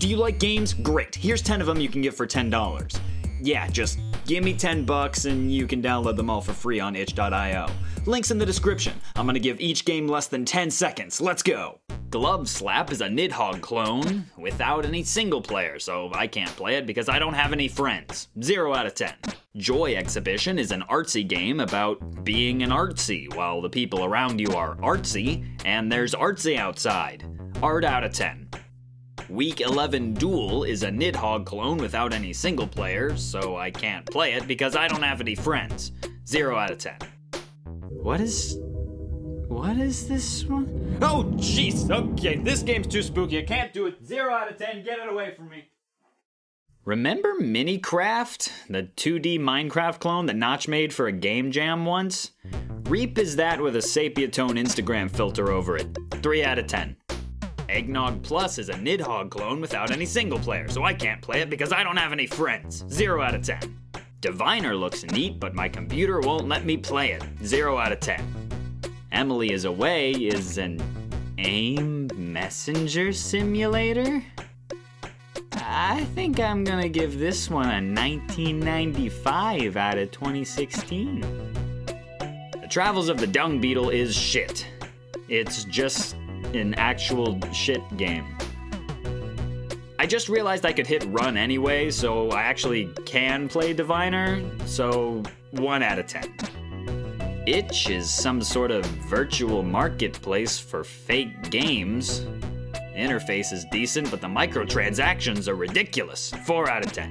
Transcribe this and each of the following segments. Do you like games? Great, here's 10 of them you can get for $10. Yeah, just give me 10 bucks and you can download them all for free on itch.io. Links in the description. I'm gonna give each game less than 10 seconds. Let's go. Glove Slap is a Nidhogg clone without any single player, so I can't play it because I don't have any friends. 0 out of 10. Joy Exhibition is an artsy game about being an artsy while the people around you are artsy and there's artsy outside. Art out of 10. WEEK11:DUEL is a Nidhogg clone without any single player, so I can't play it because I don't have any friends. 0 out of 10. What is this one? Oh, jeez, okay, this game's too spooky, I can't do it. 0 out of 10, get it away from me. Remember Minecraft? The 2D Minecraft clone that Notch made for a game jam once? Reap is that with a sepia tone Instagram filter over it. 3 out of 10. EGGNOG+ is a Nidhogg clone without any single player, so I can't play it because I don't have any friends. 0 out of 10. d i v i n e r looks neat, but my computer won't let me play it. 0 out of 10. Emily Is Away is an AIM Messenger simulator? I think I'm gonna give this one a 1995 out of 2016. The Travels of the Dung Beetle is shit. It's just an actual shit game. I just realized I could hit run anyway, so I actually can play d i v i n e r, so 1 out of 10. Itch is some sort of virtual marketplace for fake games. Interface is decent, but the microtransactions are ridiculous. 4 out of 10.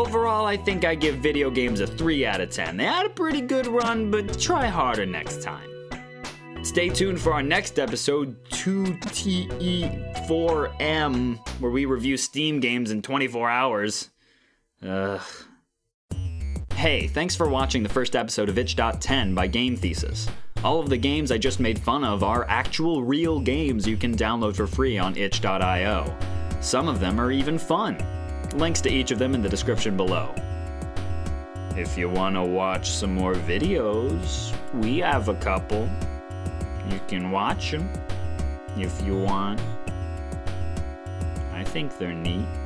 Overall, I think I give video games a 3 out of 10. They had a pretty good run, but try harder next time. Stay tuned for our next episode, 2TE4M, where we review Steam games in 24 hours. Ugh. Hey, thanks for watching the first episode of Itch.10 by Game Thesis. All of the games I just made fun of are actual real games you can download for free on itch.io. Some of them are even fun. Links to each of them in the description below. If you want to watch some more videos, we have a couple. You can watch them if you want. I think they're neat.